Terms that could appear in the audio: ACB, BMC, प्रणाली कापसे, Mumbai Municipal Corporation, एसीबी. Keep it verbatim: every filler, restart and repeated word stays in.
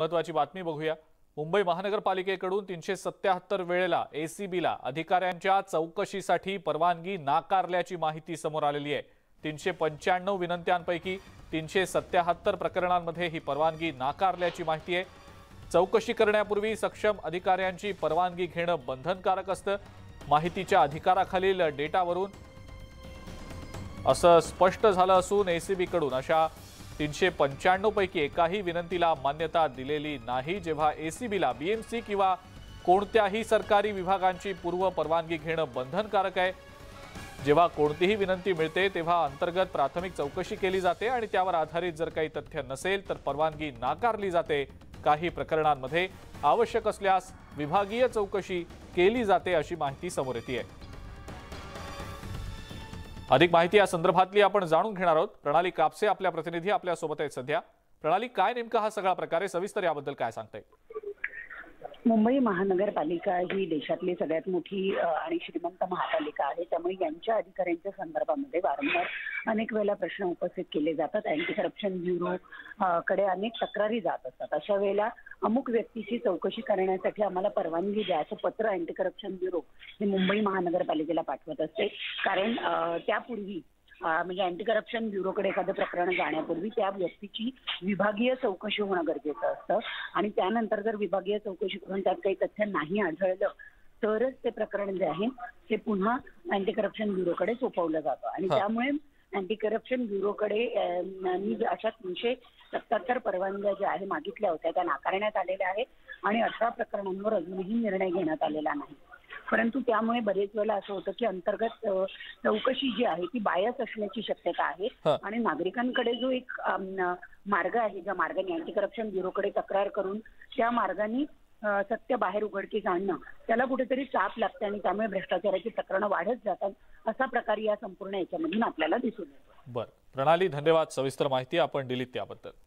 महत्त्वाची बातमी बघूया। मुंबई महानगरपालिकेकडून तीनशे सत्याहत्तर वेळेला एसीबीला अधिकाऱ्यांच्या चौकशीसाठी परवानगी नाकारल्याची माहिती समोर आलेली आहे। तीनशे पंच्याण्णव विनंत्यांपैकी तीनशे सत्याहत्तर प्रकरणांमध्ये ही परवानगी नाकारल्याची माहिती आहे। चौकशी करण्यापूर्वी सक्षम अधिकाऱ्यांची परवानगी घेणं बंधनकारक असतं। माहितीच्या अधिकाराखालील डेटावरून असं स्पष्ट झालं असून एसीबीकडून अशा तीनशे पंच्याण्णव पैकी एकाही विनंतीला मान्यता दिलेली नाही। जेव्हा एसीबीला बीएमसी किंवा कोणत्याही सरकारी विभागांची पूर्व परवानगी घेणं बंधनकारक आहे। जेव्हा कोणतीही विनंती मिळते तेव्हा अंतर्गत प्राथमिक चौकशी केली जाते आणि त्यावर आधारित जर काही तथ्य नसेल तर परवानगी नाकारली जाते। काही प्रकरणांमध्ये आवश्यक असल्यास विभागीय चौकशी केली जाते अशी माहिती समोर येते आहे। अधिक माहिती या संदर्भातली आपण जाणून घेणार आहोत। प्रणाली कापसे आपल्या प्रतिनिधी आपल्या सोबत आहेत सध्या। प्रणाली, काय नेमका हा सगळा प्रकार आहे, सविस्तर याबद्दल काय सांगताय? मुंबई महानगरपालिका ही देशातली सगळ्यात मोठी आणि श्रीमंत महापालिका आहे, त्यामुळे यांच्या अधिकाऱ्यांच्या संदर्भामध्ये वारंवार अनेक वेळेला प्रश्न उपस्थित केले जातात। अँटी करप्शन ब्युरो कडे अनेक तक्रारी जात असतात। अशा वेळेला अमुक व्यक्तीची चौकशी करण्यासाठी आम्हाला परवानगी द्या असं पत्र अँटी करप्शन ब्युरो हे मुंबई महानगरपालिकेला पाठवत असते। कारण त्यापूर्वी म्हणजे अँटी करप्शन ब्युरोकडे एखादं प्रकरण जाण्यापूर्वी त्या व्यक्तीची विभागीय चौकशी होणं गरजेचं असतं आणि त्यानंतर जर विभागीय चौकशी करून त्यात काही तथ्य नाही आढळलं तरच ते प्रकरण जे आहे ते पुन्हा अँटी करप्शन ब्युरोकडे सोपवलं जातं। आणि त्यामुळे अँटी करप्शन ब्युरोकडे मी अशा तीनशे सत्याहत्तर परवानग्या ज्या आहे मागितल्या होत्या त्या नाकारण्यात आलेल्या आहेत आणि अठरा प्रकरणांवर अजूनही निर्णय घेण्यात आलेला नाही। परंतु त्यामुळे बरेच वेळा असं होतं की अंतर्गत चौकशी जी आहे ती बायस असण्याची शक्यता आहे आणि नागरिकांकडे जो एक मार्ग आहे, ज्या मार्गाने अँटी करप्शन ब्युरोकडे तक्रार करून त्या मार्गाने सत्य बाहेर उघडकीस आणणं, त्याला कुठेतरी चाप लागते आणि त्यामुळे भ्रष्टाचाराची प्रकरणं वाढत जातात असा प्रकार या संपूर्ण याच्यामधून आपल्याला दिसून येतो। बरं प्रणाली, धन्यवाद सविस्तर माहिती आपण दिली त्याबद्दल।